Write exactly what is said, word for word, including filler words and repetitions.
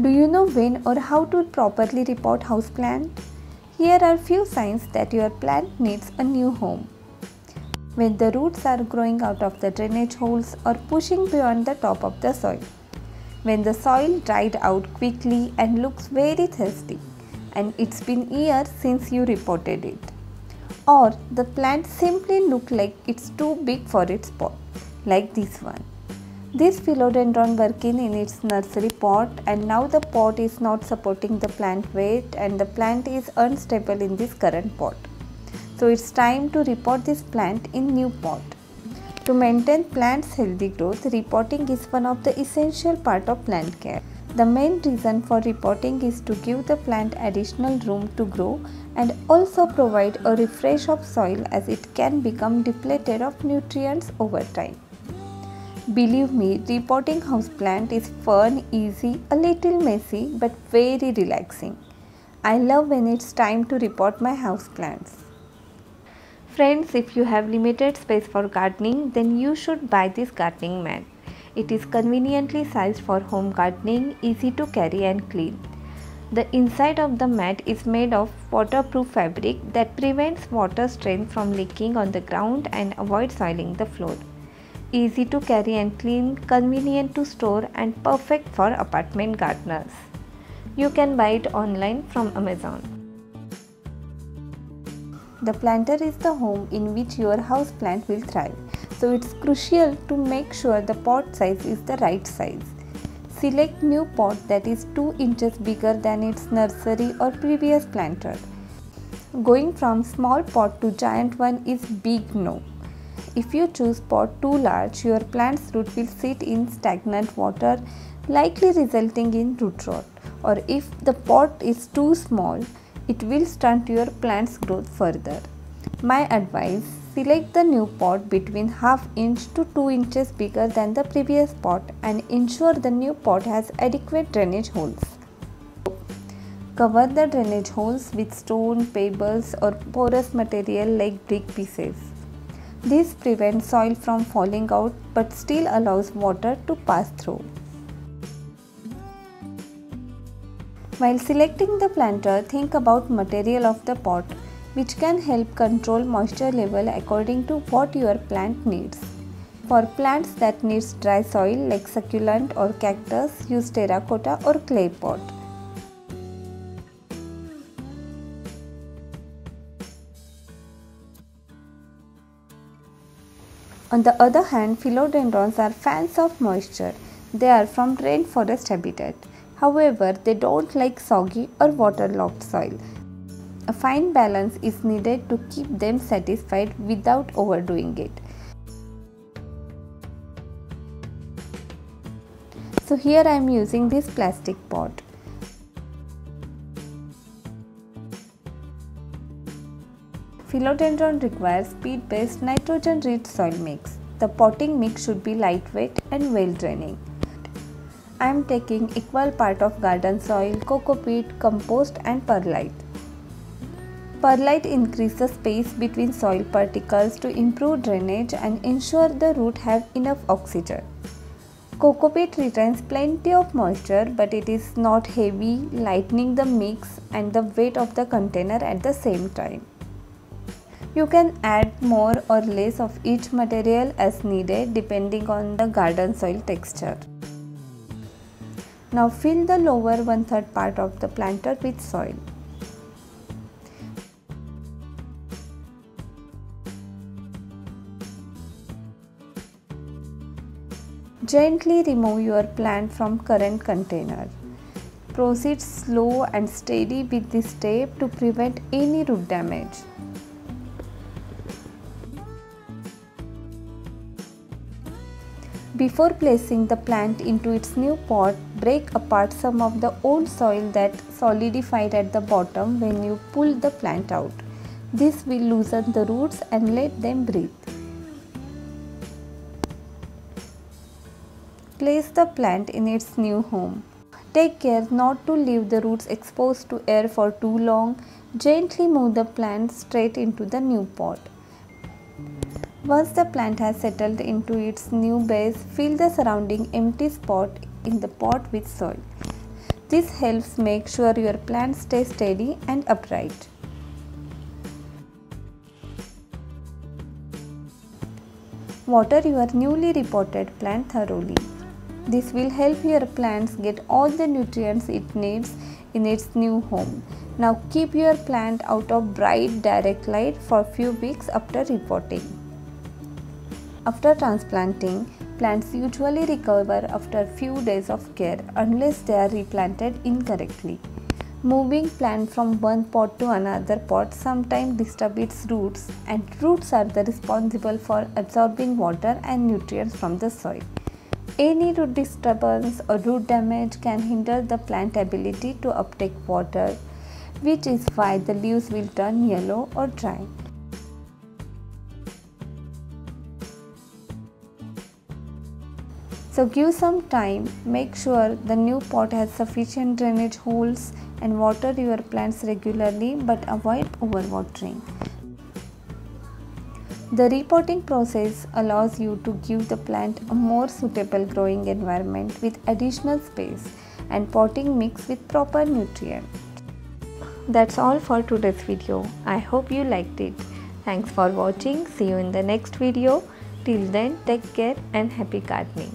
Do you know when or how to properly repot houseplant? Here are few signs that your plant needs a new home. When the roots are growing out of the drainage holes or pushing beyond the top of the soil. When the soil dried out quickly and looks very thirsty, and it's been years since you repotted it. Or the plant simply looks like it's too big for its pot, like this one. This philodendron working in its nursery pot, and now the pot is not supporting the plant weight and the plant is unstable in this current pot. So it's time to repot this plant in new pot. To maintain plant's healthy growth, repotting is one of the essential part of plant care. The main reason for repotting is to give the plant additional room to grow and also provide a refresh of soil, as it can become depleted of nutrients over time. Believe me, repotting houseplant is fun, easy, a little messy, but very relaxing. I love when it's time to repot my houseplants. Friends, if you have limited space for gardening, then you should buy this gardening mat. It is conveniently sized for home gardening, easy to carry and clean. The inside of the mat is made of waterproof fabric that prevents water strain from leaking on the ground and avoids soiling the floor. Easy to carry and clean, convenient to store, and perfect for apartment gardeners. You can buy it online from Amazon. The planter is the home in which your house plant will thrive, so it's crucial to make sure the pot size is the right size. Select new pot that is two inches bigger than its nursery or previous planter. Going from small pot to giant one is big no. If you choose pot too large, your plant's root will sit in stagnant water, likely resulting in root rot. Or if the pot is too small, it will stunt your plant's growth further. My advice, select the new pot between half inch to two inches bigger than the previous pot and ensure the new pot has adequate drainage holes. Cover the drainage holes with stone, pebbles, or porous material like brick pieces. This prevents soil from falling out but still allows water to pass through. While selecting the planter, think about material of the pot, which can help control moisture level according to what your plant needs. For plants that need dry soil like succulent or cactus, use terracotta or clay pot. On the other hand, philodendrons are fans of moisture. They are from rainforest habitat. However, they don't like soggy or waterlogged soil. A fine balance is needed to keep them satisfied without overdoing it. So here I am using this plastic pot. Philodendron requires peat-based nitrogen-rich soil mix. The potting mix should be lightweight and well-draining. I am taking equal part of garden soil, cocopeat, compost and perlite. Perlite increases space between soil particles to improve drainage and ensure the root have enough oxygen. Cocopeat retains plenty of moisture, but it is not heavy, lightening the mix and the weight of the container at the same time. You can add more or less of each material as needed depending on the garden soil texture. Now fill the lower one-third part of the planter with soil. Gently remove your plant from current container. Proceed slow and steady with this step to prevent any root damage. Before placing the plant into its new pot, break apart some of the old soil that solidified at the bottom when you pull the plant out. This will loosen the roots and let them breathe. Place the plant in its new home. Take care not to leave the roots exposed to air for too long. Gently move the plant straight into the new pot. Once the plant has settled into its new base, fill the surrounding empty spot in the pot with soil. This helps make sure your plant stays steady and upright. Water your newly repotted plant thoroughly. This will help your plants get all the nutrients it needs in its new home. Now keep your plant out of bright direct light for few weeks after repotting. After transplanting, plants usually recover after few days of care unless they are replanted incorrectly. Moving plant from one pot to another pot sometimes disturbs its roots, and roots are the responsible for absorbing water and nutrients from the soil. Any root disturbance or root damage can hinder the plant's ability to uptake water, which is why the leaves will turn yellow or dry. So give some time, make sure the new pot has sufficient drainage holes, and water your plants regularly, but avoid overwatering. The repotting process allows you to give the plant a more suitable growing environment with additional space and potting mix with proper nutrients. That's all for today's video. I hope you liked it. Thanks for watching. See you in the next video. Till then, take care and happy gardening.